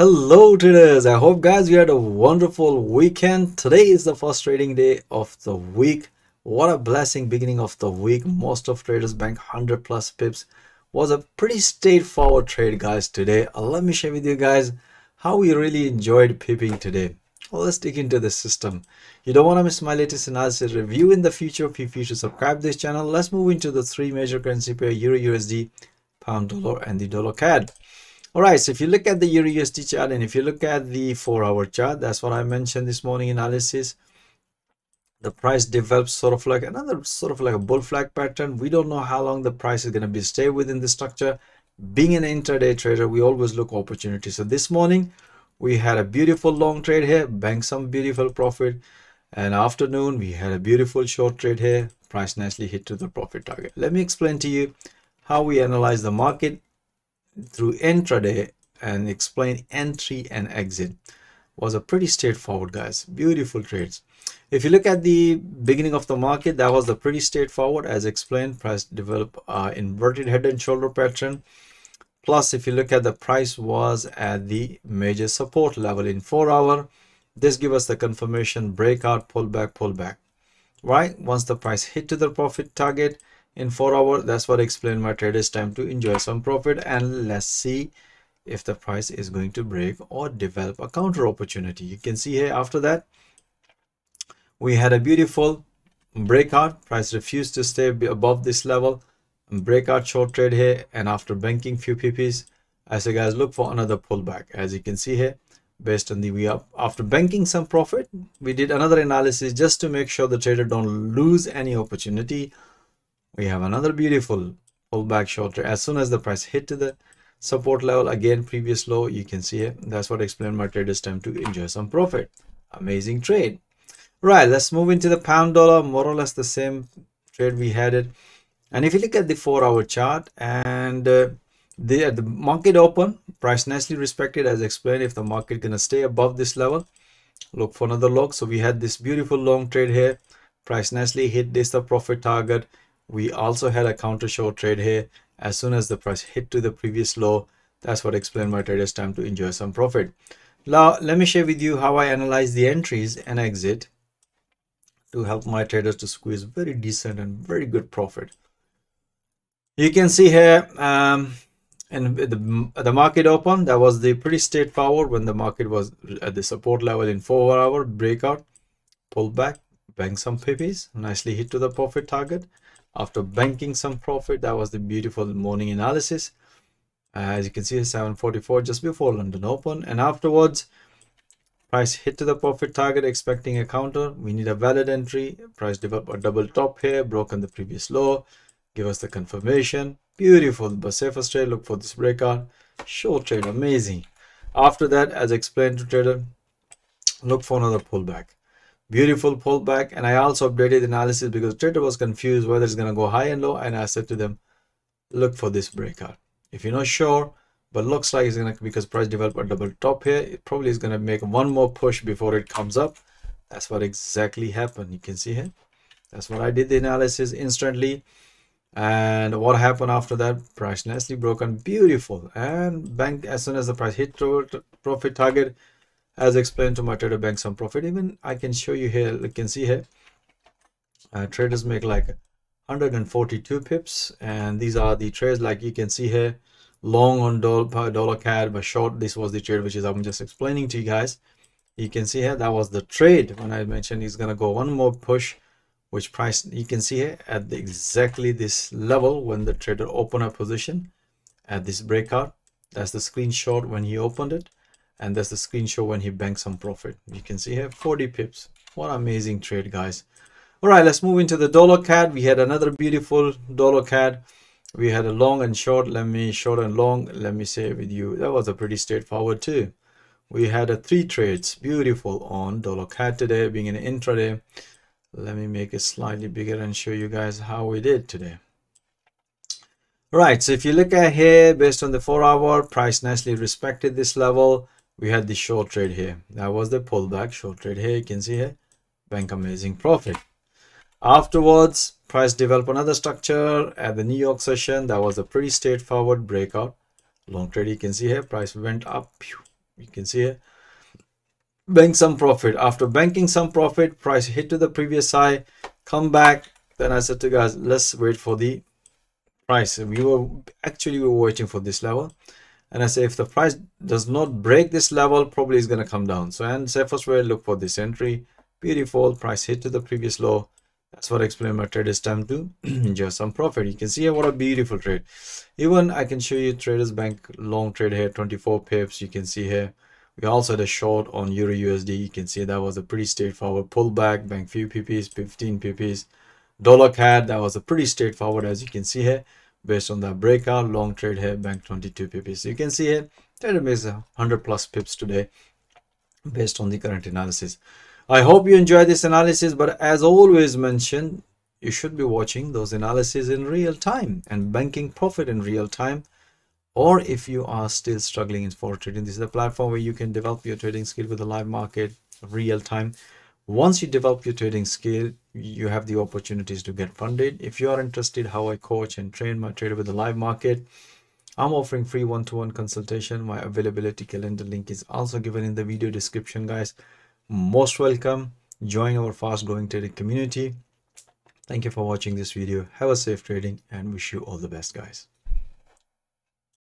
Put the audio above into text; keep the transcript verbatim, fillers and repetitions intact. Hello traders, I hope guys you had a wonderful weekend. Today is the first trading day of the week. What a blessing beginning of the week. Most of traders bank one hundred plus pips. Was a pretty straightforward trade guys today. Let me share with you guys how we really enjoyed pipping today. Well, let's dig into the system. You don't want to miss my latest analysis review in the future. If you should subscribe this channel. Let's move into the three major currency pair: euro U S D, pound dollar, and the dollar C A D. Alright, so if you look at the euro U S D chart and if you look at the four hour chart, that's what I mentioned this morning analysis, the price develops sort of like another sort of like a bull flag pattern. We don't know how long the price is going to be stay within the structure. Being an intraday trader, we always look opportunity. So this morning, we had a beautiful long trade here, banked some beautiful profit. And afternoon, we had a beautiful short trade here, price nicely hit to the profit target. Let me explain to you how we analyze the market through intraday and explain entry and exit. Was a pretty straightforward guys, beautiful trades. If you look at the beginning of the market, that was the pretty straightforward as explained. Price developed uh, inverted head and shoulder pattern. Plus if you look at the price was at the major support level in four hour. This gives us the confirmation breakout, pullback, pullback, right? Once the price hit to the profit target in four hour, that's what I explained my traders time to enjoy some profit. And let's see if the price is going to break or develop a counter opportunity. You can see here after that we had a beautiful breakout. Price refused to stay above this level, breakout short trade here, and after banking few P Ps, I say guys look for another pullback. As you can see here, based on the we up after banking some profit, we did another analysis just to make sure the trader don't lose any opportunity. We have another beautiful pullback short trade. As soon as the price hit to the support level, again previous low, you can see it. That's what I explained my traders time to enjoy some profit. Amazing trade. Right, let's move into the pound dollar. More or less the same trade we had it. And if you look at the four hour chart and uh, the, at the market open, price nicely respected as explained. If the market gonna stay above this level, look for another lock. So we had this beautiful long trade here, price nicely hit this the profit target. We also had a counter short trade here. As soon as the price hit to the previous low, that's what explained my traders time to enjoy some profit. Now let me share with you how I analyze the entries and exit to help my traders to squeeze very decent and very good profit. You can see here um, and the, the market open, that was the pretty straightforward when the market was at the support level in four hour, breakout, pullback, bank some P Ps, nicely hit to the profit target. After banking some profit, that was the beautiful morning analysis. Uh, as you can see, seven forty-four just before London open, and afterwards price hit to the profit target expecting a counter. We need a valid entry. Price developed a double top here, broken the previous low, give us the confirmation. Beautiful but safest trade. Look for this breakout short trade. Amazing. After that, as explained to trader, look for another pullback. Beautiful pullback. And I also updated the analysis because the trader was confused whether it's going to go high and low, and I said to them look for this breakout if you're not sure, but looks like it's going to, because price developed a double top here, it probably is going to make one more push before it comes up. That's what exactly happened. You can see here, that's what I did the analysis instantly. And what happened after that, price nicely broken, beautiful, and bank. As soon as the price hit to profit target, as explained to my trader, bank some profit. Even I can show you here, you can see here, uh, traders make like one hundred forty-two pips. And these are the trades like you can see here, long on dollar, dollar C A D, but short, this was the trade which is I'm just explaining to you guys. You can see here, that was the trade when I mentioned he's going to go one more push, which price you can see here at the, exactly this level when the trader opened a position at this breakout. That's the screenshot when he opened it. And that's the screenshot when he banked some profit. You can see here forty pips. What amazing trade guys. All right, let's move into the dollar C A D. We had another beautiful dollar C A D. We had a long and short. Let me short and long. Let me say with you, that was a pretty straightforward too. We had a three trades beautiful on dollar C A D today being an intraday. Let me make it slightly bigger and show you guys how we did today. All right, so if you look at here, based on the four hour, price nicely respected this level. We had the short trade here. That was the pullback short trade here. You can see here, bank amazing profit. Afterwards, price developed another structure at the New York session. That was a pretty straightforward breakout long trade. You can see here, price went up, You can see it. Bank some profit. After banking some profit, price hit to the previous high, come back. Then I said to guys, let's wait for the price. We were actually we were waiting for this level. And I say if the price does not break this level, probably it's going to come down. So and safest way, look for this entry. Beautiful, price hit to the previous low. That's what I explained my traders time to enjoy some profit. You can see here what a beautiful trade. Even I can show you Traders Bank long trade here, twenty-four pips. You can see here we also had a short on EURUSD. You can see that was a pretty straightforward pullback. Bank few pps, fifteen pps. Dollar C A D, that was a pretty straightforward, as you can see here. Based on that breakout, long trade here, bank twenty-two pips. So you can see here, trader makes one hundred plus pips today based on the current analysis. I hope you enjoy this analysis, but as always mentioned, you should be watching those analyses in real time and banking profit in real time. Or if you are still struggling in forex trading, this is a platform where you can develop your trading skill with the live market real time. Once you develop your trading skill, you have the opportunities to get funded. If you are interested how I coach and train my trader with the live market, I'm offering free one-to-one consultation. My availability calendar link is also given in the video description, guys. Most welcome. Join our fast-growing trading community. Thank you for watching this video. Have a safe trading and wish you all the best, guys.